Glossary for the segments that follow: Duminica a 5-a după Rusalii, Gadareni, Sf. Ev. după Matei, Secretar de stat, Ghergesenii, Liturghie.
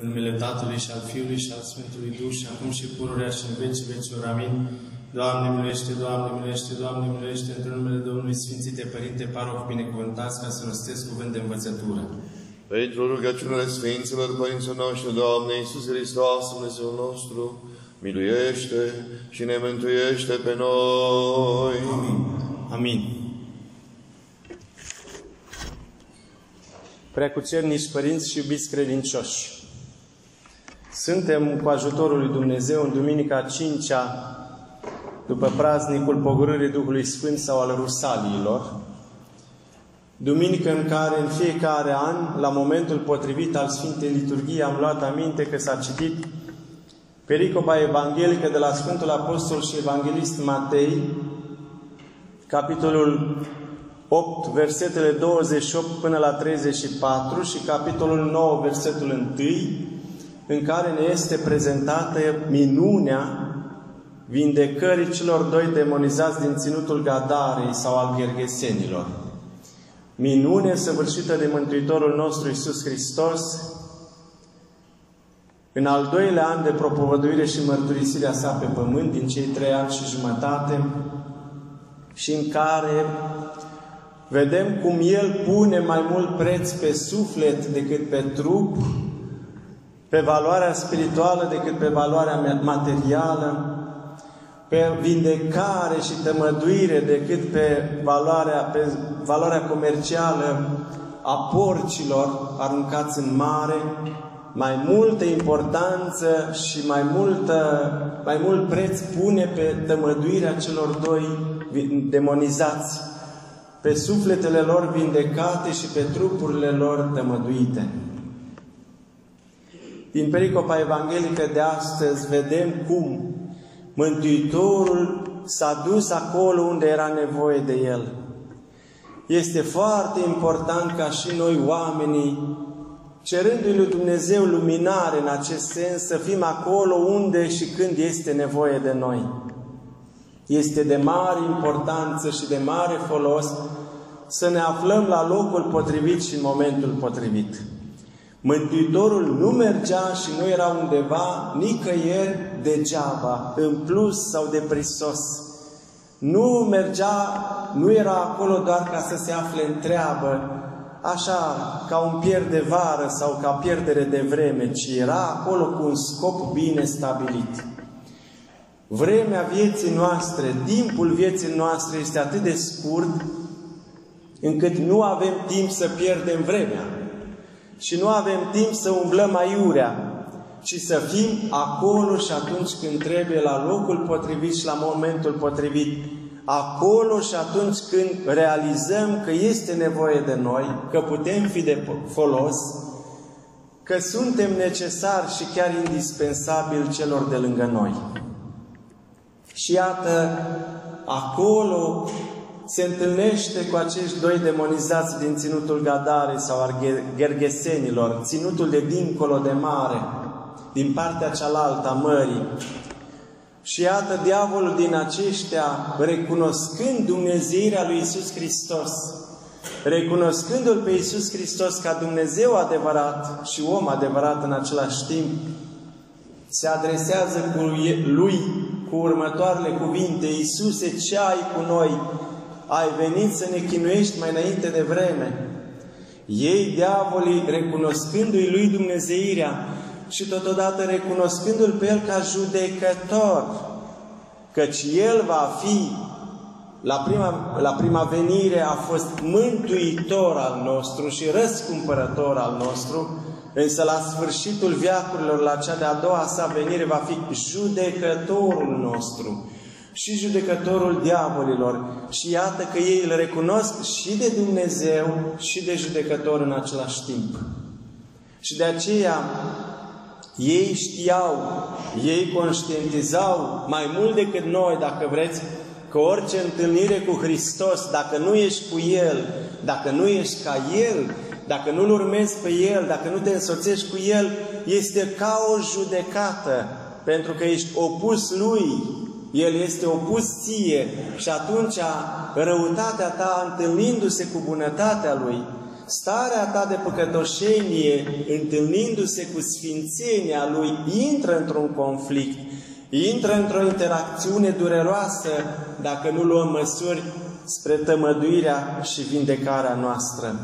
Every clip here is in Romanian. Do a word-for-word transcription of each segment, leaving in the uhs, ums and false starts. În numele Tatălui și al Fiului și al Sfântului Duh și acum și pururea și în vecii vecilor. Amin. Doamne miluiește, Doamne miluiește, Doamne miluiește, într-un numele Domnului Sfințite Părinte, paroh binecuvântați, ca să rostesc cuvânt de învățătură. Pentru rugăciunile Sfinților Părinților noștri, Doamne Iisus Hristos, Dumnezeul nostru, miluiește și ne mântuiește pe noi. Amin. Amin. Preacucernici părinți și iubiți credincioși, suntem cu ajutorul lui Dumnezeu în Duminica a cincea după praznicul Pogorârii Duhului Sfânt sau al Rusaliilor, duminică în care în fiecare an, la momentul potrivit al Sfintei Liturghii, am luat aminte că s-a citit pericopa evanghelică de la Sfântul Apostol și Evanghelist Matei, capitolul opt, versetele douăzeci și opt până la treizeci și patru și capitolul nouă, versetul unu, în care ne este prezentată minunea vindecării celor doi demonizați din ținutul Gadarei sau al Ghergesenilor. Minune săvârșită de Mântuitorul nostru Iisus Hristos în al doilea an de propovăduire și mărturisirea sa pe pământ, din cei trei ani și jumătate, și în care vedem cum El pune mai mult preț pe suflet decât pe trup, pe valoarea spirituală decât pe valoarea materială, pe vindecare și tămăduire decât pe valoarea, pe valoarea comercială a porcilor aruncați în mare, mai multă importanță și mai, multă, mai mult preț pune pe tămăduirea celor doi demonizați, pe sufletele lor vindecate și pe trupurile lor tămăduite. Din pericopa evanghelică de astăzi vedem cum Mântuitorul s-a dus acolo unde era nevoie de El. Este foarte important ca și noi oamenii, cerându-i lui Dumnezeu luminare în acest sens, să fim acolo unde și când este nevoie de noi. Este de mare importanță și de mare folos să ne aflăm la locul potrivit și în momentul potrivit. Mântuitorul nu mergea și nu era undeva nicăieri degeaba, în plus sau de prisos. Nu mergea, nu era acolo doar ca să se afle în treabă, așa ca un pier de vară sau ca pierdere de vreme, ci era acolo cu un scop bine stabilit. Vremea vieții noastre, timpul vieții noastre este atât de scurt încât nu avem timp să pierdem vremea. Și nu avem timp să umblăm aiurea, ci să fim acolo și atunci când trebuie, la locul potrivit și la momentul potrivit. Acolo și atunci când realizăm că este nevoie de noi, că putem fi de folos, că suntem necesari și chiar indispensabili celor de lângă noi. Și iată, acolo se întâlnește cu acești doi demonizați din ținutul Gadarei sau al Ghergesenilor, ținutul de dincolo de mare, din partea cealaltă a mării. Și iată, diavolul din aceștia, recunoscând dumnezeirea lui Iisus Hristos, recunoscându-L pe Iisus Hristos ca Dumnezeu adevărat și om adevărat în același timp, se adresează cu Lui cu următoarele cuvinte: Iisuse, ce ai cu noi? Ai venit să ne chinuiești mai înainte de vreme. Ei, diavolii, recunoscându-i lui dumnezeirea și totodată recunoscându-l pe el ca judecător, căci el va fi, la prima, la prima venire, a fost mântuitor al nostru și răscumpărător al nostru, însă la sfârșitul veacurilor, la cea de-a doua sa venire, va fi judecătorul nostru și judecătorul diavolilor. Și iată că ei îl recunosc și de Dumnezeu și de judecător în același timp. Și de aceea ei știau, ei conștientizau mai mult decât noi, dacă vreți, că orice întâlnire cu Hristos, dacă nu ești cu El, dacă nu ești ca El, dacă nu-L urmezi pe El, dacă nu te însoțești cu El, este ca o judecată, pentru că ești opus Lui. El este opus ție și atunci răutatea ta, întâlnindu-se cu bunătatea Lui, Starea ta de păcătoșenie, întâlnindu-se cu sfințenia Lui, intră într-un conflict, intră într-o interacțiune dureroasă, dacă nu luăm măsuri spre tămăduirea și vindecarea noastră.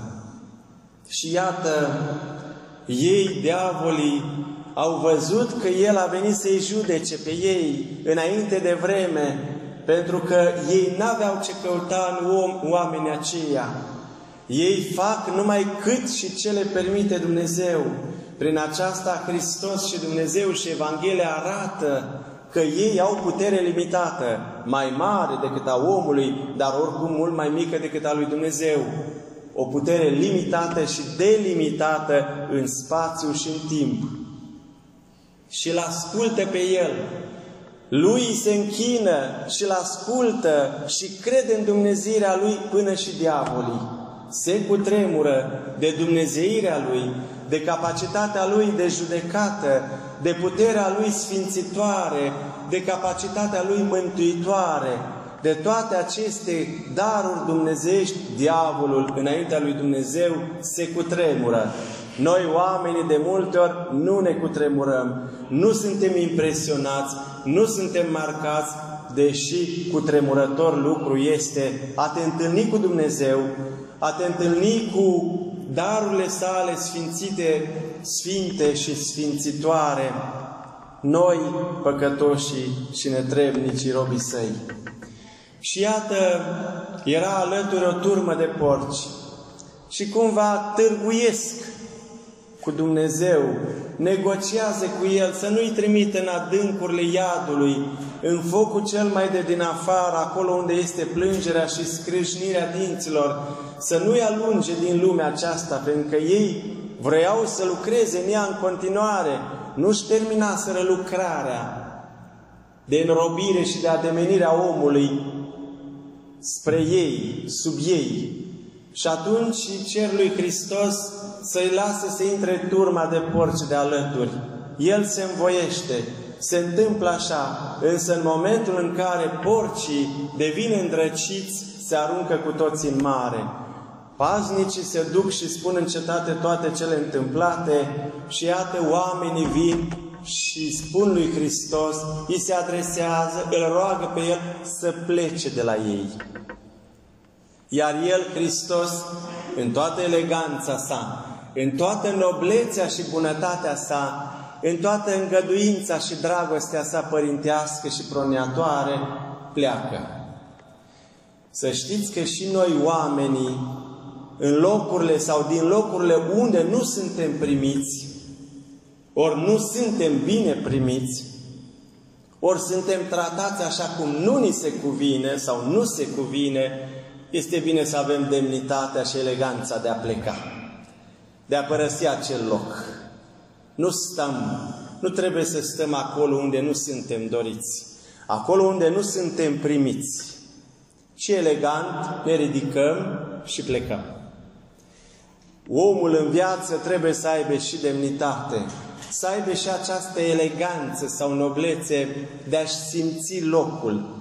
Și iată, ei, diavolii, au văzut că El a venit să-i judece pe ei înainte de vreme, pentru că ei n-aveau ce căuta în om, oamenii aceia. Ei fac numai cât și ce le permite Dumnezeu. Prin aceasta Hristos și Dumnezeu și Evanghelia arată că ei au putere limitată, mai mare decât a omului, dar oricum mult mai mică decât a lui Dumnezeu. O putere limitată și delimitată în spațiu și în timp. Și îl ascultă pe El. Lui se închină și îl ascultă și crede în dumnezeirea Lui până și diavolii. Se cutremură de dumnezeirea Lui, de capacitatea Lui de judecată, de puterea Lui sfințitoare, de capacitatea Lui mântuitoare. De toate aceste daruri dumnezeiești, diavolul înaintea lui Dumnezeu se cutremură. Noi, oamenii, de multe ori nu ne cutremurăm, nu suntem impresionați, nu suntem marcați, deși cutremurător lucru este a te întâlni cu Dumnezeu, a te întâlni cu darurile sale sfințite, sfinte și sfințitoare, noi, păcătoșii și netrebnicii robii Săi. Și iată, era alături o turmă de porci și cumva târguiesc cu Dumnezeu, negociază cu El să nu-i trimite în adâncurile iadului, în focul cel mai de din afară, acolo unde este plângerea și scrâșnirea dinților, să nu-i alunge din lumea aceasta, pentru că ei vreau să lucreze în ea în continuare, nu-și terminaseră lucrarea de înrobire și de ademenirea omului spre ei, sub ei. Și atunci cer lui Hristos să-i lase să intre turma de porci de alături. El se învoiește, se întâmplă așa, însă în momentul în care porcii devin îndrăciți, se aruncă cu toți în mare. Paznicii se duc și spun în cetate toate cele întâmplate și iată oamenii vin și spun lui Hristos, îi se adresează, îl roagă pe El să plece de la ei. Iar El, Hristos, în toată eleganța Sa, în toată noblețea și bunătatea Sa, în toată îngăduința și dragostea Sa părintească și proniatoare, pleacă. Să știți că și noi, oamenii, în locurile sau din locurile unde nu suntem primiți, ori nu suntem bine primiți, ori suntem tratați așa cum nu ni se cuvine sau nu se cuvine, este bine să avem demnitatea și eleganța de a pleca, de a părăsi acel loc. Nu stăm, nu trebuie să stăm acolo unde nu suntem doriți, acolo unde nu suntem primiți. Și elegant ne ridicăm și plecăm. Omul în viață trebuie să aibă și demnitate, să aibă și această eleganță sau noblețe de a-și simți locul,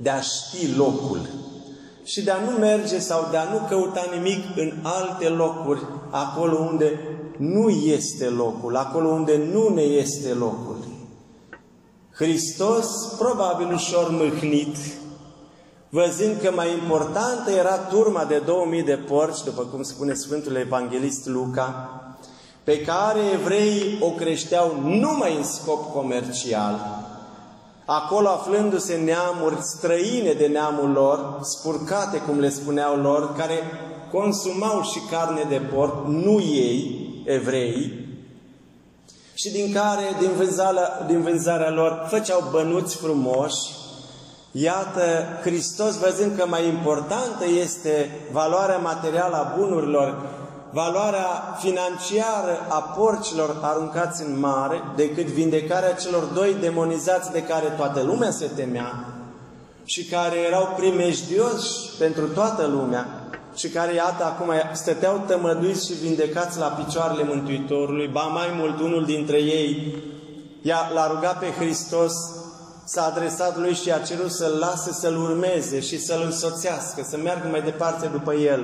de a ști locul și de a nu merge sau de a nu căuta nimic în alte locuri, acolo unde nu este locul, acolo unde nu ne este locul. Hristos, probabil ușor mâhnit, văzând că mai importantă era turma de două mii de porci, după cum spune Sfântul Evanghelist Luca, pe care evreii o creșteau numai în scop comercial, acolo aflându-se neamuri străine de neamul lor, spurcate, cum le spuneau lor, care consumau și carne de porc, nu ei, evreii, și din care, din vânzarea, din vânzarea lor, făceau bănuți frumoși. Iată, Hristos, văzând că mai importantă este valoarea materială a bunurilor, valoarea financiară a porcilor aruncați în mare, decât vindecarea celor doi demonizați de care toată lumea se temea și care erau primejdioși pentru toată lumea și care, iată, acum stăteau tămăduiți și vindecați la picioarele Mântuitorului, ba mai mult unul dintre ei l-a rugat pe Hristos, s-a adresat lui și a cerut să-l lase să-l urmeze și să-l însoțească, să meargă mai departe după el.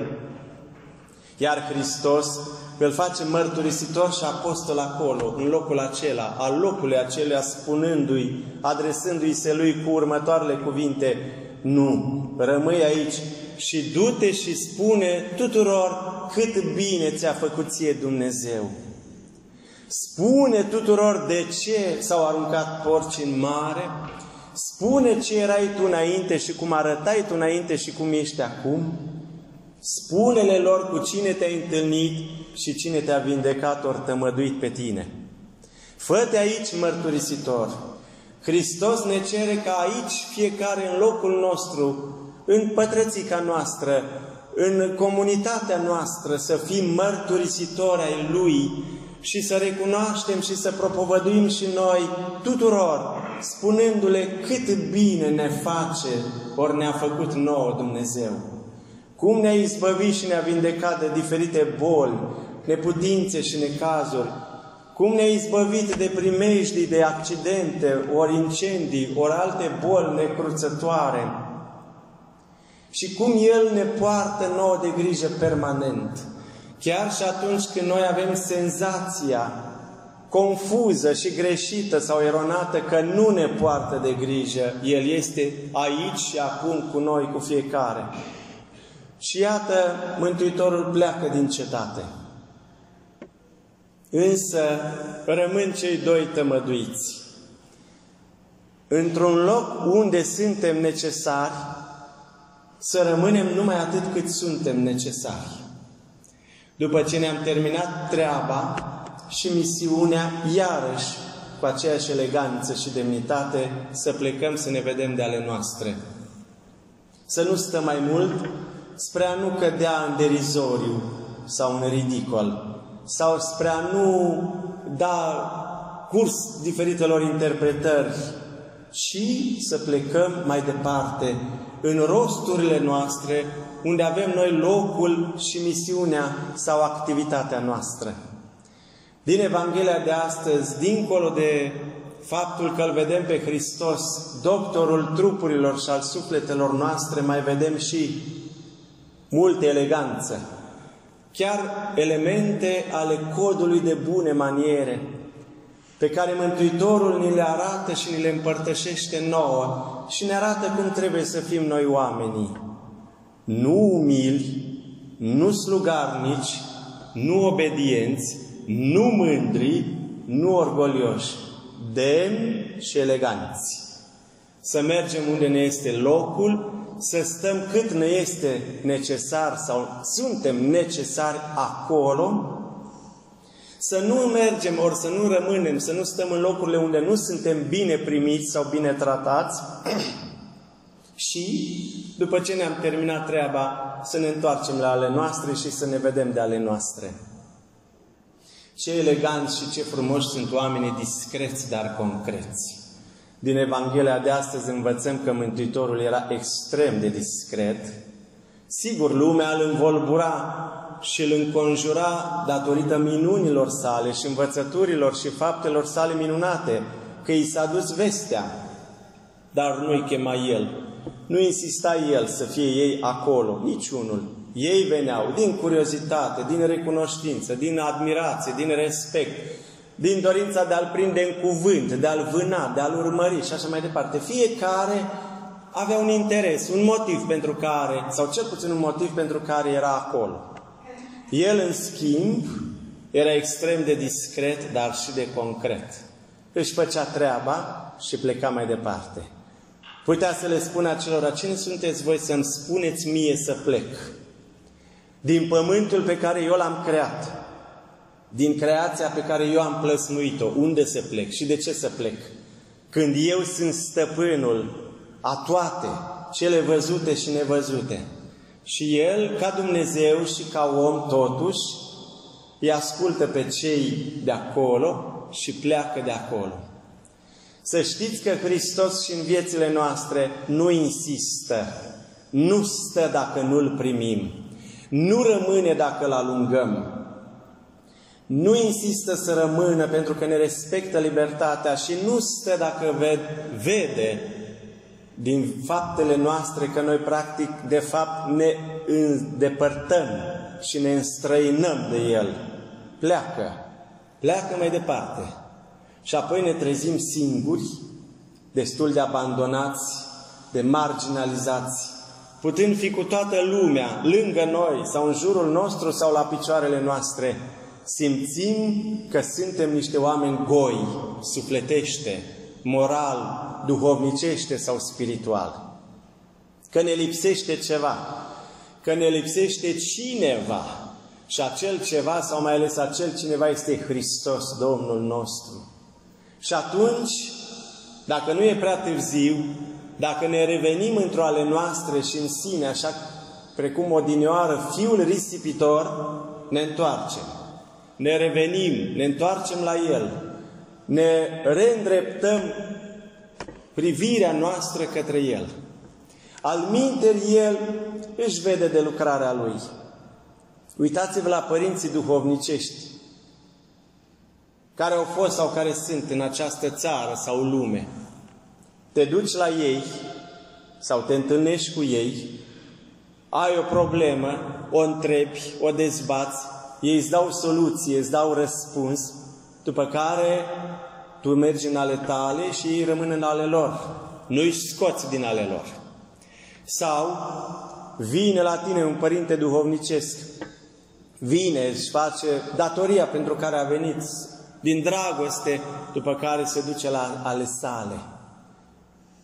Iar Hristos îl face mărturisitor și apostol acolo, în locul acela, al locului acelea, spunându-i, adresându-i se lui cu următoarele cuvinte: nu, rămâi aici și du-te și spune tuturor cât bine ți-a făcut ție Dumnezeu. Spune tuturor de ce s-au aruncat porci în mare, spune ce erai tu înainte și cum arătai tu înainte și cum ești acum, spune-le lor cu cine te-ai întâlnit și cine te-a vindecat ori tămăduit pe tine. Fă-te aici mărturisitor. Hristos ne cere ca aici fiecare în locul nostru, în pătrățica noastră, în comunitatea noastră să fim mărturisitori ai Lui și să recunoaștem și să propovăduim și noi tuturor, spunându-le cât bine ne face ori ne-a făcut nouă Dumnezeu. Cum ne-a izbăvit și ne-a vindecat de diferite boli, neputințe și necazuri. Cum ne-a izbăvit de primejdii, de accidente, ori incendii, ori alte boli necruțătoare. Și cum El ne poartă nouă de grijă permanent. Chiar și atunci când noi avem senzația confuză și greșită sau eronată că nu ne poartă de grijă, El este aici și acum cu noi, cu fiecare. Și iată, Mântuitorul pleacă din cetate. Însă rămân cei doi tămăduiți. Într-un loc unde suntem necesari, să rămânem numai atât cât suntem necesari. După ce ne-am terminat treaba și misiunea, iarăși, cu aceeași eleganță și demnitate, să plecăm să ne vedem de ale noastre. Să nu stăm mai mult, spre a nu cădea în derizoriu sau în ridicol, sau spre a nu da curs diferitelor interpretări, ci să plecăm mai departe, în rosturile noastre, unde avem noi locul și misiunea sau activitatea noastră. Din Evanghelia de astăzi, dincolo de faptul că îl vedem pe Hristos, doctorul trupurilor și al sufletelor noastre, mai vedem și multă eleganță, chiar elemente ale codului de bune maniere, pe care Mântuitorul ni le arată și ni le împărtășește nouă și ne arată cum trebuie să fim noi oamenii. Nu umili, nu slugarnici, nu obedienți, nu mândri, nu orgolioși, demni și eleganți. Să mergem unde ne este locul, să stăm cât ne este necesar sau suntem necesari acolo, să nu mergem ori să nu rămânem, să nu stăm în locurile unde nu suntem bine primiți sau bine tratați și, după ce ne-am terminat treaba, să ne întoarcem la ale noastre și să ne vedem de ale noastre. Ce eleganți și ce frumoși sunt oamenii discreți, dar concreți. Din Evanghelia de astăzi învățăm că Mântuitorul era extrem de discret. Sigur, lumea îl învolbura și îl înconjura datorită minunilor sale și învățăturilor și faptelor sale minunate, că i s-a dus vestea, dar nu-i chema El. Nu insista El să fie ei acolo, niciunul. Ei veneau din curiozitate, din recunoștință, din admirație, din respect, din dorința de a-L prinde în cuvânt, de a-L vâna, de a-L urmări și așa mai departe. Fiecare avea un interes, un motiv pentru care, sau cel puțin un motiv pentru care era acolo. El, în schimb, era extrem de discret, dar și de concret. Își făcea treaba și pleca mai departe. Putea să le spună acelora: cine sunteți voi să-mi spuneți mie să plec din pământul pe care eu l-am creat, din creația pe care eu am plăsmuit-o? Unde să plec și de ce să plec, când eu sunt stăpânul a toate cele văzute și nevăzute? Și El, ca Dumnezeu și ca om totuși, îi ascultă pe cei de acolo și pleacă de acolo. Să știți că Hristos și în viețile noastre nu insistă, nu stă dacă nu-L primim, nu rămâne dacă Îl alungăm. Nu insistă să rămână pentru că ne respectă libertatea și nu stă dacă ved, vede din faptele noastre că noi practic de fapt ne îndepărtăm și ne înstrăinăm de el. Pleacă. Pleacă mai departe. Și apoi ne trezim singuri, destul de abandonați, de marginalizați, putând fi cu toată lumea, lângă noi, sau în jurul nostru, sau la picioarele noastre. Simțim că suntem niște oameni goi, sufletește, moral, duhovnicește sau spiritual. Că ne lipsește ceva, că ne lipsește cineva și acel ceva, sau mai ales acel cineva, este Hristos, Domnul nostru. Și atunci, dacă nu e prea târziu, dacă ne revenim într-o ale noastre și în sine, așa precum odinioară fiul risipitor, ne întoarcem. Ne revenim, ne întoarcem la el. Ne reîndreptăm privirea noastră către el. Alminteri, el își vede de lucrarea lui. Uitați-vă la părinții duhovnicești care au fost sau care sunt în această țară sau lume. Te duci la ei sau te întâlnești cu ei, ai o problemă, o întrebi, o dezbați, ei îți dau soluție, îți dau răspuns, după care tu mergi în ale tale și ei rămân în ale lor. Nu îi scoți din ale lor. Sau vine la tine un părinte duhovnicesc, vine, își face datoria pentru care a venit, din dragoste, după care se duce la ale sale.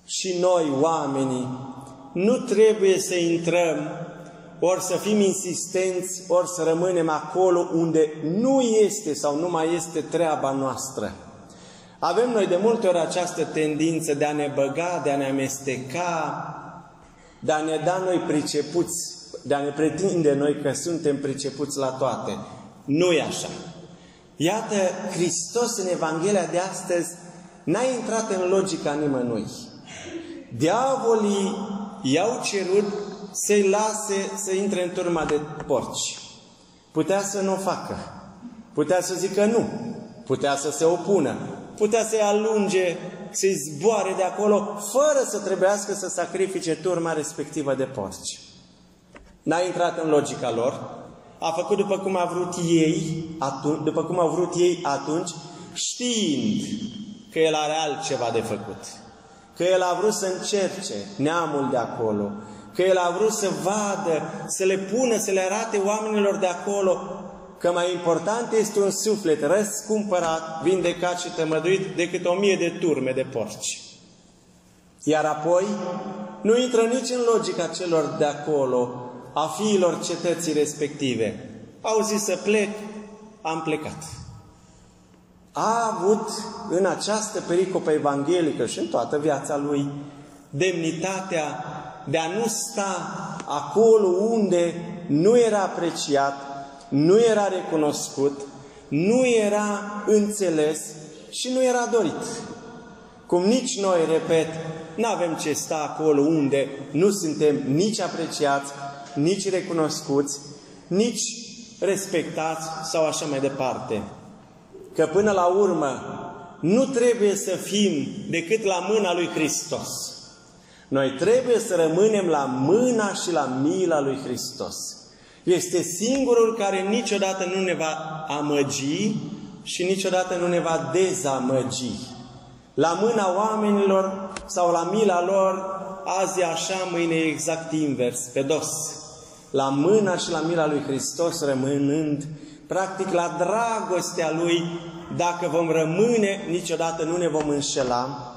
Și noi, oamenii, nu trebuie să intrăm, ori să fim insistenți, ori să rămânem acolo unde nu este sau nu mai este treaba noastră. Avem noi de multe ori această tendință de a ne băga, de a ne amesteca, de a ne da noi pricepuți, de a ne pretinde noi că suntem pricepuți la toate. Nu e așa. Iată, Hristos în Evanghelia de astăzi n-a intrat în logica nimănui. Diavolii i-au cerut să-i lase să intre în turma de porci. Putea să nu o facă. Putea să zică nu. Putea să se opună. Putea să-i alunge, să-i zboare de acolo, fără să trebuiască să sacrifice turma respectivă de porci. N-a intrat în logica lor. A făcut după cum a vrut ei, atunci, după cum au vrut ei atunci, știind că el are altceva de făcut. Că el a vrut să încerce neamul de acolo. Că el a vrut să vadă, să le pună, să le arate oamenilor de acolo că mai important este un suflet răscumpărat, vindecat și tămăduit decât o mie de turme de porci. Iar apoi nu intră nici în logica celor de acolo, a fiilor cetății respective. Au zis să plec, am plecat. A avut în această pericopă evanghelică și în toată viața lui demnitatea de a nu sta acolo unde nu era apreciat, nu era recunoscut, nu era înțeles și nu era dorit. Cum nici noi, repet, nu avem ce sta acolo unde nu suntem nici apreciați, nici recunoscuți, nici respectați sau așa mai departe. Că până la urmă nu trebuie să fim decât la mâna lui Hristos. Noi trebuie să rămânem la mâna și la mila lui Hristos. Este singurul care niciodată nu ne va amăgi și niciodată nu ne va dezamăgi. La mâna oamenilor sau la mila lor, azi e așa, mâine e exact invers, pe dos. La mâna și la mila lui Hristos rămânând, practic la dragostea lui, dacă vom rămâne, niciodată nu ne vom înșela.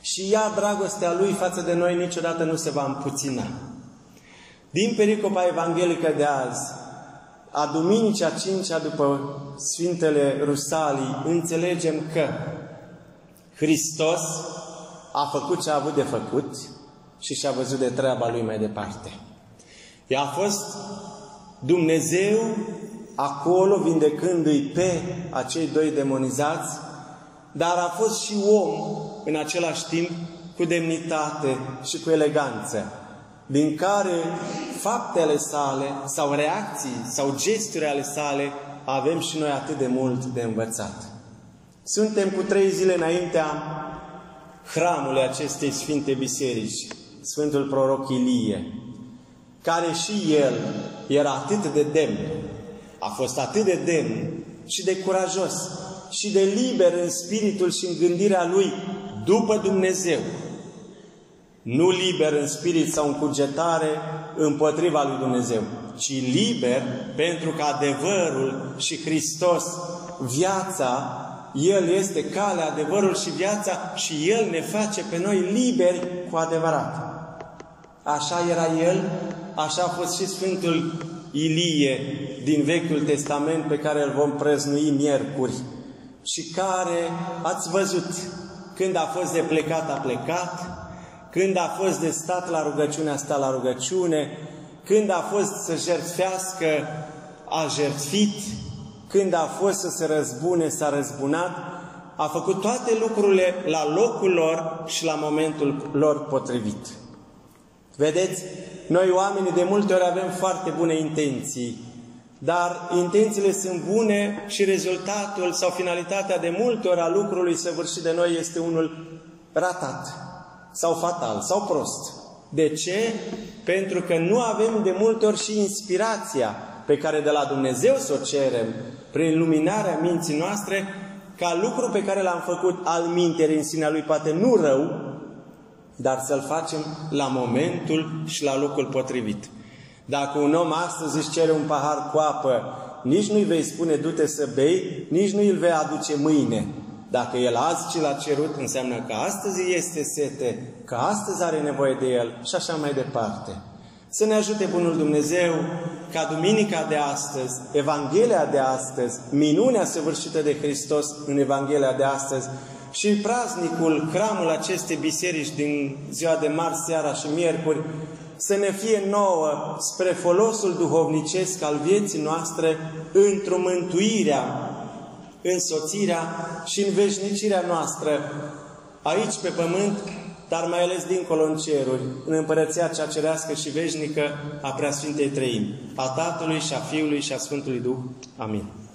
Și ea, dragostea lui față de noi, niciodată nu se va împuțina. Din pericopa evanghelică de azi, a Duminicii a cincea după Sfintele Rusalii, înțelegem că Hristos a făcut ce a avut de făcut și și-a văzut de treaba lui mai departe. I-a fost Dumnezeu acolo vindecându-i pe acei doi demonizați, dar a fost și om în același timp cu demnitate și cu eleganță, din care faptele sale sau reacții sau gesturi ale sale avem și noi atât de mult de învățat. Suntem cu trei zile înaintea hramului acestei Sfinte Biserici, Sfântul Proroc Ilie, care și el era atât de demn, a fost atât de demn și de curajos și de liber în spiritul și în gândirea lui după Dumnezeu. Nu liber în spirit sau în cugetare împotriva lui Dumnezeu, ci liber pentru că adevărul și Hristos, viața, El este calea, adevărul și viața și El ne face pe noi liberi cu adevărat. Așa era El, așa a fost și Sfântul Ilie din Vechiul Testament pe care îl vom prăznui miercuri și care ați văzut când a fost de plecat, a plecat, când a fost de stat la rugăciune, a stat la rugăciune, când a fost să jertfească, a jertfit, când a fost să se răzbune, s-a răzbunat, a făcut toate lucrurile la locul lor și la momentul lor potrivit. Vedeți, noi oamenii de multe ori avem foarte bune intenții, dar intențiile sunt bune și rezultatul sau finalitatea de multe ori a lucrului săvârșit de noi este unul ratat sau fatal sau prost. De ce? Pentru că nu avem de multe ori și inspirația pe care de la Dumnezeu să o cerem prin luminarea minții noastre, ca lucru pe care l-am făcut al minterii în sinea lui, poate nu rău, dar să-l facem la momentul și la locul potrivit. Dacă un om astăzi își cere un pahar cu apă, nici nu-i vei spune du-te să bei, nici nu îl vei aduce mâine. Dacă el azi ce l-a cerut, înseamnă că astăzi este sete, că astăzi are nevoie de el și așa mai departe. Să ne ajute bunul Dumnezeu ca duminica de astăzi, Evanghelia de astăzi, minunea săvârșită de Hristos în Evanghelia de astăzi și praznicul, cramul acestei biserici din ziua de marți, seara și miercuri, să ne fie nouă spre folosul duhovnicesc al vieții noastre, într-o mântuirea, însoțirea și înveșnicirea noastră aici pe pământ, dar mai ales dincolo în ceruri, în împărăția cea cerească și veșnică a Preasfintei Treimi, a Tatălui și a Fiului și a Sfântului Duh. Amin.